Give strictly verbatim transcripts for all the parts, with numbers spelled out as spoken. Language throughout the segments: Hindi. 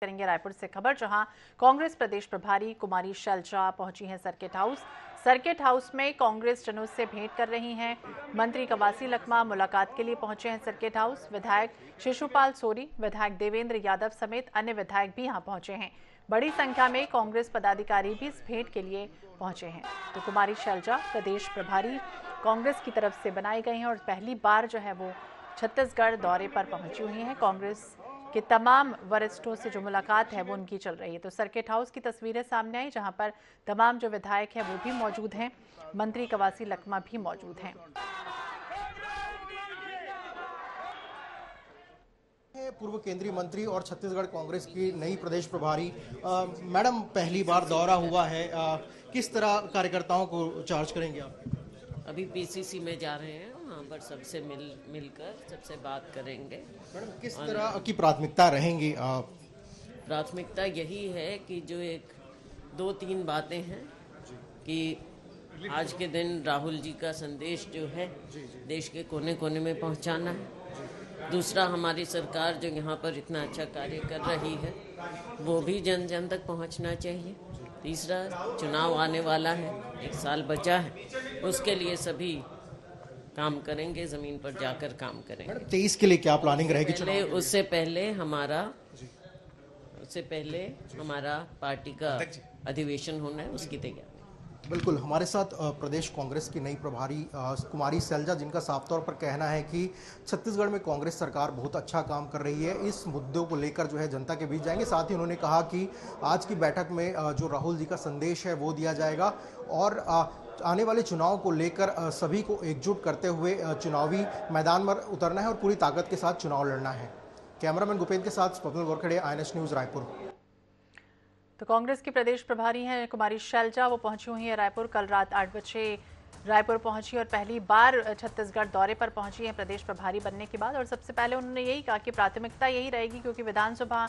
करेंगे रायपुर से खबर, जहां कांग्रेस प्रदेश प्रभारी कुमारी शैलजा पहुंची हैं सर्किट हाउस। सर्किट हाउस में कांग्रेस जनों से भेंट कर रही हैं। मंत्री कवासी लखमा मुलाकात के लिए पहुंचे हैं सर्किट हाउस। विधायक शिशुपाल सोरी, विधायक देवेंद्र यादव समेत अन्य विधायक भी यहां पहुंचे हैं। बड़ी संख्या में कांग्रेस पदाधिकारी भी इस भेंट के लिए पहुंचे हैं। तो कुमारी शैलजा प्रदेश प्रभारी कांग्रेस की तरफ से बनाए गए हैं और पहली बार जो है वो छत्तीसगढ़ दौरे पर पहुंची हुई हैं। कांग्रेस कि तमाम वरिष्ठों से जो मुलाकात है वो उनकी चल रही है। तो सर्किट हाउस की तस्वीरें सामने आई, जहां पर तमाम जो विधायक हैं वो भी मौजूद हैं, मंत्री कवासी लखमा भी मौजूद हैं। पूर्व केंद्रीय मंत्री और छत्तीसगढ़ कांग्रेस की नई प्रदेश प्रभारी मैडम, पहली बार दौरा हुआ है, आ, किस तरह कार्यकर्ताओं को चार्ज करेंगे आप? अभी पीसीसी में जा रहे हैं, वहाँ पर सबसे मिल मिलकर सबसे बात करेंगे। मैडम, किस तरह की प्राथमिकता रहेंगी आप? प्राथमिकता यही है कि जो एक दो तीन बातें हैं कि आज के दिन राहुल जी का संदेश जो है देश के कोने कोने में पहुँचाना है। दूसरा, हमारी सरकार जो यहाँ पर इतना अच्छा कार्य कर रही है वो भी जन जन तक पहुँचना चाहिए। तीसरा, चुनाव आने वाला है, एक साल बचा है, उसके लिए सभी काम करेंगे, जमीन पर जाकर काम करेंगे। तेईस के लिए क्या प्लानिंग रहेगी? पहले उससे पहले हमारा उससे पहले हमारा पार्टी का अधिवेशन होना है, उसकी तैयारी। बिल्कुल, हमारे साथ प्रदेश कांग्रेस की नई प्रभारी कुमारी शैलजा, जिनका साफ तौर पर कहना है कि छत्तीसगढ़ में कांग्रेस सरकार बहुत अच्छा काम कर रही है, इस मुद्दों को लेकर जो है जनता के बीच जाएंगे। साथ ही उन्होंने कहा कि आज की बैठक में जो राहुल जी का संदेश है वो दिया जाएगा और आने वाले चुनाव को लेकर सभी को एकजुट करते हुए चुनावी मैदान पर उतरना है और पूरी ताकत के साथ चुनाव लड़ना है। कैमरामैन गोपेंद्र के साथ Swapna Gorakhade, I N S news Raipur. तो कांग्रेस की प्रदेश प्रभारी हैं कुमारी शैलजा, वो पहुंची हुई हैं रायपुर। कल रात आठ बजे रायपुर पहुंची और पहली बार छत्तीसगढ़ दौरे पर पहुंची हैं प्रदेश प्रभारी बनने के बाद। और सबसे पहले उन्होंने यही कहा कि प्राथमिकता यही रहेगी, क्योंकि विधानसभा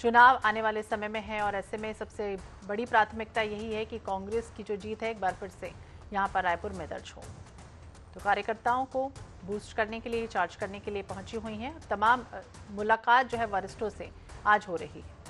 चुनाव आने वाले समय में है और ऐसे में सबसे बड़ी प्राथमिकता यही है कि कांग्रेस की जो जीत है एक बार फिर से यहाँ पर रायपुर में दर्ज हो। तो कार्यकर्ताओं को बूस्ट करने के लिए, चार्ज करने के लिए पहुंची हुई हैं। तमाम मुलाकात जो है वरिष्ठों से आज हो रही है।